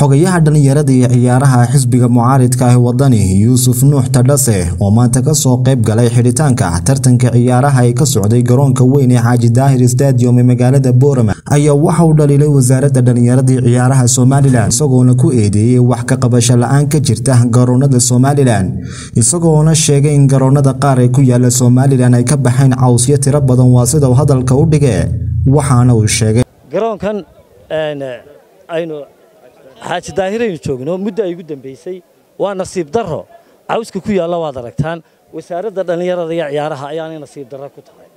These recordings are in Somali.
xogayaha dhalinyarada iyo ciyaaraha xisbiga mucaaridka ah Waddani Yusuf Nuux Tadhase oo maanta ka soo qayb galay xiritaanka tartanka ciyaaraha ay ka socday garoonka weyn ee Xaji Dahir Stadium ee magaalada Boorama ayaa waxa uu dhaliilay wasaaradda dhalinyarada iyo ciyaaraha Soomaaliland isagoona ku eedeeyay wax ka qabasho la'aan ka jirta garoonada Soomaaliland isagoona sheegay in garoonada qaar ay ku yaala Soomaaliland ay ka baxeen cawsiyo tiro badan waasida hadalka u dhigay waxaana uu sheegay garoonkan aynu Xaaji Daahir aynu joogno muddo ay ugu dambeysay waa nasiib darro cawska ku yaala waad aragtaan wasaaradda dhalinyarada iyo ciyaaraha ayaanay nasiib darro ku tahay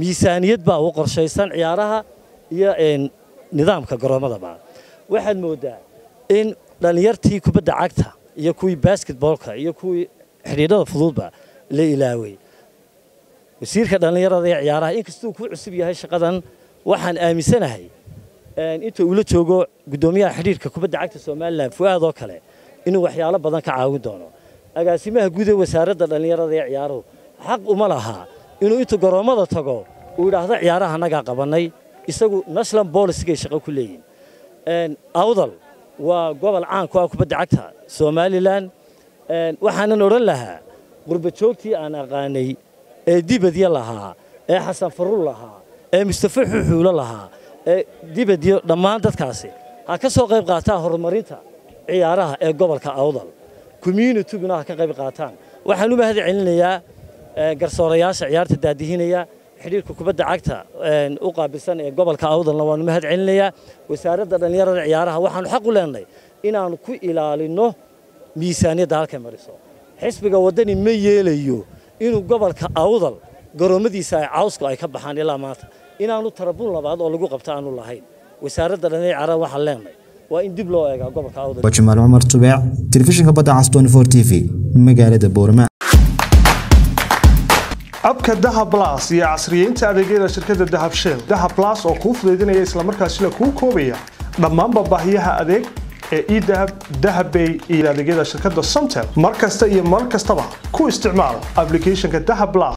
miisaaniyad baa u qorshaysan ciyaaraha iyo nidaamka garoomada baa waxaad moodaa in dhalinyartii kubadda cagta iyo kuwii basketballka iyo kuwii xiriirada fududba la ilaaway wasiirka dhalinyarada iyo ciyaaraha inkastoo ku cusub yahay shaqadan waxaan aaminsanahay inta uu la joogo gudoomiyaha xiriirka kubadda cagta Soomaaliland Fuad oo kale inuu waxyaalo badan ka caawin doono agaasimaha guud ee wasaaradda dhalinyarada iyo ciyaaruhu xaq uma laha inuu inta garoomada tago uu yiraahdo ciyaaraha anaga qabanay isagu national policy-ga shaqo ku leeyeen awdal waa gobol caan ku ah kubadda cagta Soomaaliland waxaanan oran lahaa qurba joogtii aan aqaanay ee dibadii lahaa ee Xasan Farruul lahaa ee Mustafa Xuxuul lahaa dibadii dhamaan dadkaasi ha ka soo qayb qaataan horumarinta ciyaaraha ee gobolka awdal community-guna ha ka qayb qaataan waxaan u mahad celinayaa garsoorayaasha ciyaarta daadihinaya xiriirka kubadda cagta u qaabilsan ee gobolka awdalna waan u mahad celinayaa wasaaradda dhalinyarada ciyaaraha waxaan xaq u leenahay inaan ku ilaalino miisaaniyadda halka mariso xisbiga Waddani ma yeelayo inuu gobolka awdal garoomadiisa ay cawsku ay ka baxaan ilaa maanta inaanu tarabun labaad oo lagu qabta aanu lahayn wasaaradda dhalinyarada ciyaaraha waxa leenay waa in dib loo eego gobolka awdal Bajmaal Umar Tubeec telefishinka badda Aston 4 TV magaalada Boorama abka Dahab Plus iyo casriyeynta adeegyada shirkadda Dahab Shell Dahab Plus oo ku fududeynaya isla markaasina ku koobaya dhammaan baahiyaha adeeg ee iDahab Dahab Bay iyo adeegyada shirkadda Somtel markasta iyo markastaba ku isticmaal application-ka Dahab Plus